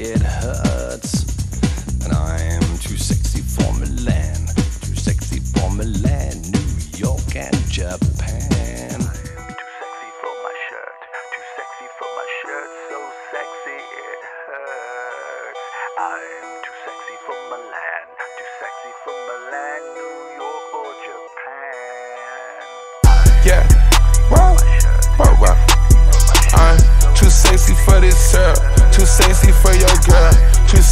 it hurts. And I'm too sexy for Milan, too sexy for Milan, New York and Japan. I'm too sexy for my shirt, so sexy it hurts. I'm too sexy for Milan, too sexy for Milan, New York or Japan. Yeah, I'm too sexy for this shirt, too sexy for your girl, too